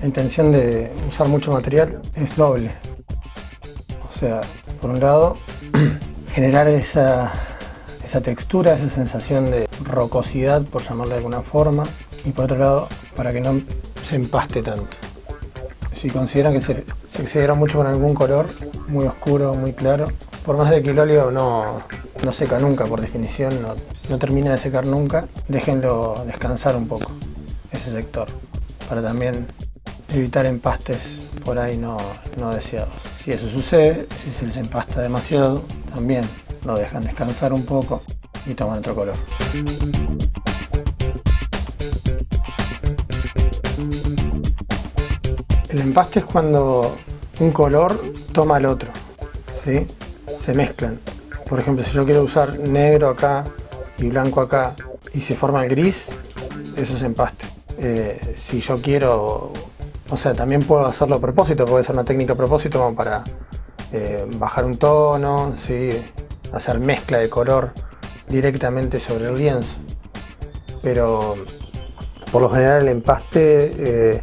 La intención de usar mucho material es doble. O sea, por un lado, generar esa textura, esa sensación de rocosidad, por llamarla de alguna forma, y por otro lado, para que no se empaste tanto. Si consideran que se exagera mucho con algún color, muy oscuro, muy claro, por más de que el óleo no seca nunca, por definición, no termina de secar nunca, déjenlo descansar un poco, ese sector, para también evitar empastes por ahí no deseados. Si eso sucede, si se les empasta demasiado, también lo dejan descansar un poco y toman otro color. El empaste es cuando un color toma al otro, ¿sí? Se mezclan. Por ejemplo, si yo quiero usar negro acá y blanco acá y se forma el gris, eso es empaste. Si yo quiero, o sea, también puedo hacerlo a propósito, puede ser una técnica a propósito como para bajar un tono, ¿sí? Hacer mezcla de color directamente sobre el lienzo. Pero por lo general el empaste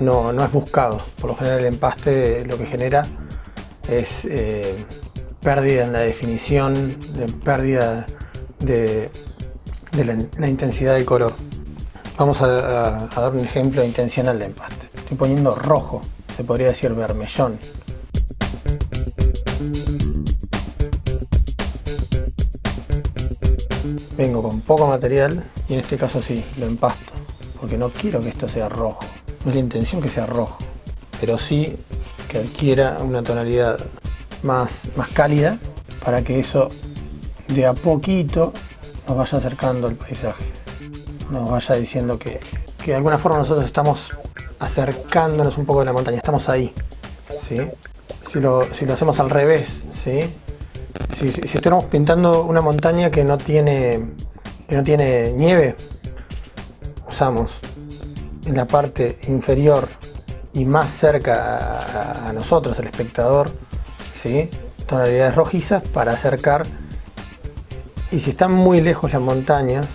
no es buscado. Por lo general el empaste lo que genera es pérdida en la definición, pérdida de la intensidad del color. Vamos a dar un ejemplo intencional de empaste. Estoy poniendo rojo, se podría decir bermellón. Vengo con poco material y en este caso sí, lo empasto, porque no quiero que esto sea rojo. No es la intención que sea rojo, pero sí que adquiera una tonalidad más cálida para que eso de a poquito nos vaya acercando al paisaje, nos vaya diciendo que de alguna forma nosotros estamos acercándonos un poco de la montaña, estamos ahí, ¿sí? Si lo hacemos al revés, ¿sí? Si estuviéramos pintando una montaña que no tiene nieve, usamos en la parte inferior y más cerca a nosotros, el espectador, ¿sí? Tonalidades rojizas para acercar. Y si están muy lejos las montañas,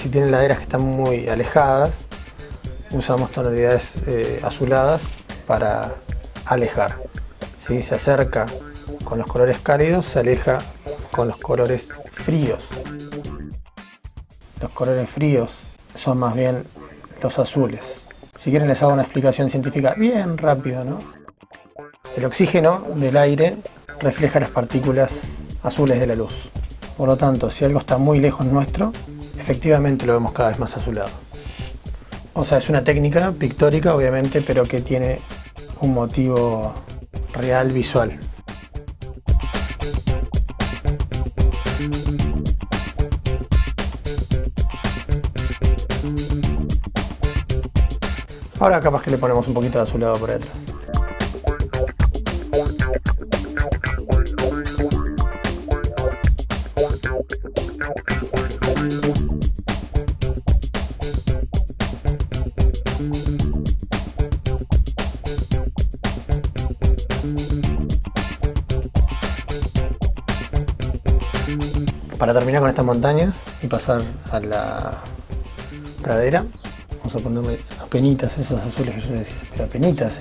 si tienen laderas que están muy alejadas, usamos tonalidades azuladas para alejar, ¿sí? Se acerca con los colores cálidos, se aleja con los colores fríos. Los colores fríos son más bien los azules. Si quieren les hago una explicación científica bien rápido, ¿no? El oxígeno del aire refleja las partículas azules de la luz. Por lo tanto, si algo está muy lejos nuestro, efectivamente lo vemos cada vez más azulado. O sea, es una técnica pictórica, obviamente, pero que tiene un motivo real visual. Ahora capaz que le ponemos un poquito de azulado por detrás. Para terminar con estas montañas y pasar a la pradera, vamos a ponerle apenitas esos azules que yo les decía, pero apenitas,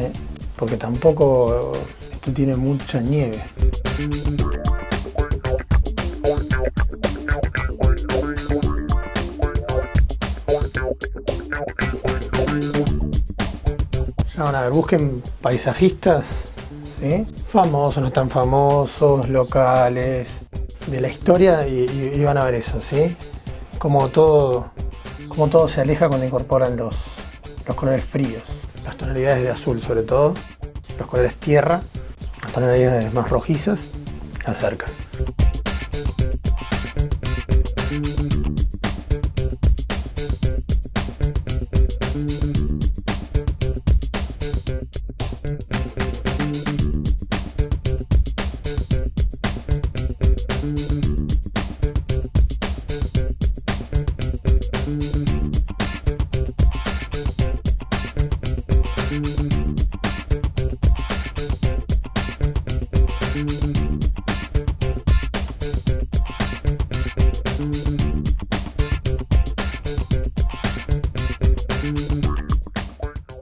porque tampoco esto tiene mucha nieve. Ya van a ver, busquen paisajistas, ¿sí? Famosos, no tan famosos, locales, de la historia, y van a ver eso, ¿sí? Como todo se aleja cuando incorporan los colores fríos, las tonalidades de azul sobre todo, los colores tierra, las tonalidades más rojizas, acerca.